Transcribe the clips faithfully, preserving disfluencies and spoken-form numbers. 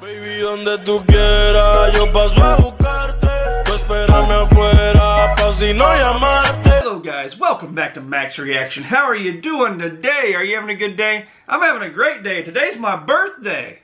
Baby, donde tú quieras, yo paso a buscarte. Tú espérame afuera, pa' si no llamarte. Hello guys, welcome back to Max Reaction. How are you doing today? Are you having a good day? I'm having a great day. Today's my birthday.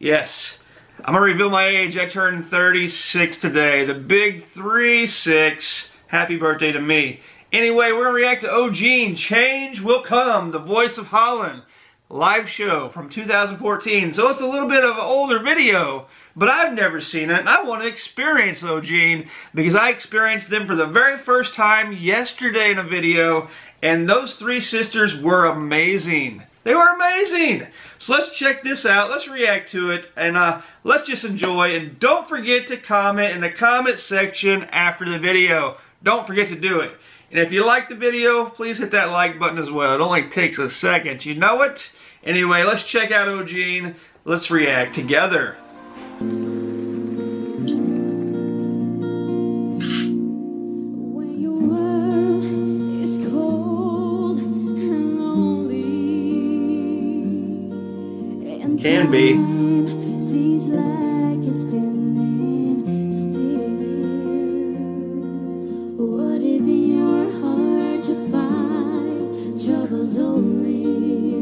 Yes, I'm gonna reveal my age. I turned thirty-six today. The big three six. Happy birthday to me. Anyway, we're gonna react to O'G3NE. Change will come. The Voice of Holland. Live show from two thousand fourteen, so it's a little bit of an older video, but I've never seen it, and I want to experience O'g3NE because I experienced them for the very first time yesterday in a video, and those three sisters were amazing. They were amazing. So let's check this out. Let's react to it, and uh, let's just enjoy. And don't forget to comment in the comment section after the video. Don't forget to do it. And if you like the video, please hit that like button as well. It only takes a second. You know it? Anyway, let's check out O'g3NE. Let's react together. Can be.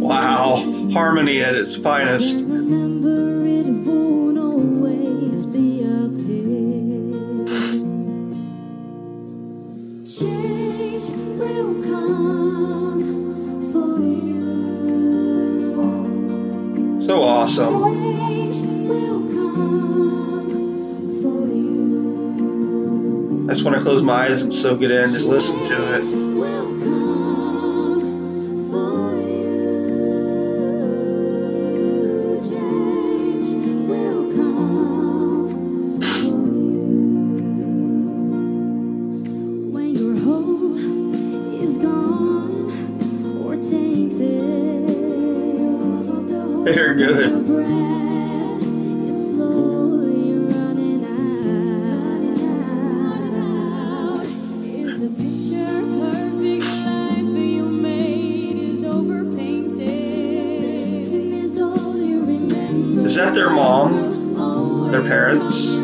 Wow, harmony at its finest. Remember, it won't always be up here. Change will come for you. So awesome. Change will come for you. I just want to close my eyes and soak it in, just listen to it. They're good. Is that their mom? Their parents?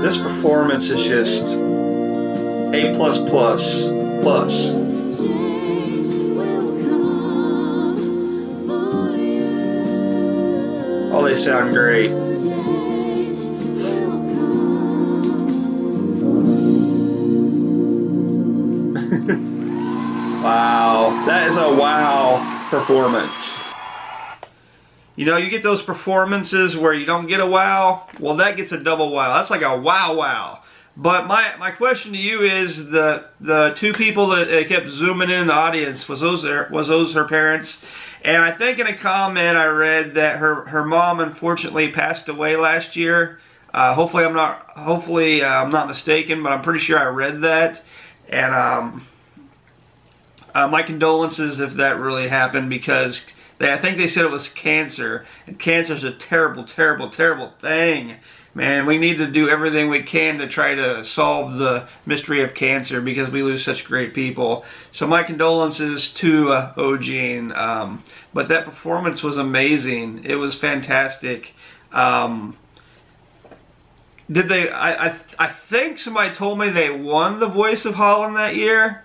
This performance is just A plus plus plus. Oh, they sound great. Wow, that is a wow performance. You know, you get those performances where you don't get a wow. Well, that gets a double wow. That's like a wow wow. But my, my question to you is, the the two people that uh, kept zooming in the audience, was those her, was those her parents? And I think in a comment I read that her, her mom unfortunately passed away last year. Uh, hopefully I'm not hopefully uh, I'm not mistaken, but I'm pretty sure I read that. And um, uh, my condolences if that really happened, because They, I think they said it was cancer, and cancer is a terrible, terrible, terrible thing. Man, we need to do everything we can to try to solve the mystery of cancer, because we lose such great people. So my condolences to uh, O'g3NE. Um, but that performance was amazing. It was fantastic. Um, did they? I, I I think somebody told me they won The Voice of Holland that year.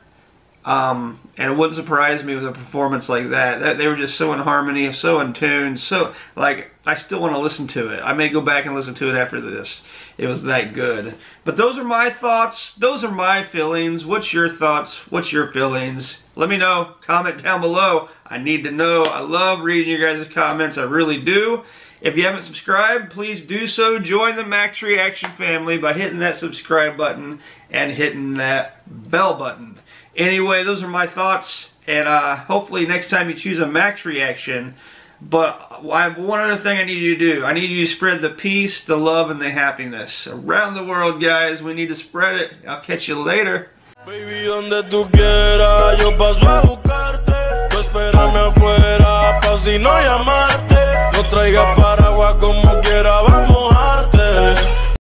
Um, and it wouldn't surprise me with a performance like that. that. They were just so in harmony, so in tune, so, like, I still want to listen to it. I may go back and listen to it after this. It was that good. But those are my thoughts. Those are my feelings. What's your thoughts? What's your feelings? Let me know. Comment down below. I need to know. I love reading your guys' comments. I really do. If you haven't subscribed, please do so. Join the Max Reaction family by hitting that subscribe button and hitting that bell button. Anyway, those are my thoughts, and uh, hopefully next time you choose a Max Reaction. But I have one other thing I need you to do. I need you to spread the peace, the love, and the happiness around the world, guys. We need to spread it. I'll catch you later. Baby, donde tú quieras, yo paso a buscarte. Tú espérame afuera, pa' si no llamarte. No traigas paraguas como quiera, vamos a mojarte.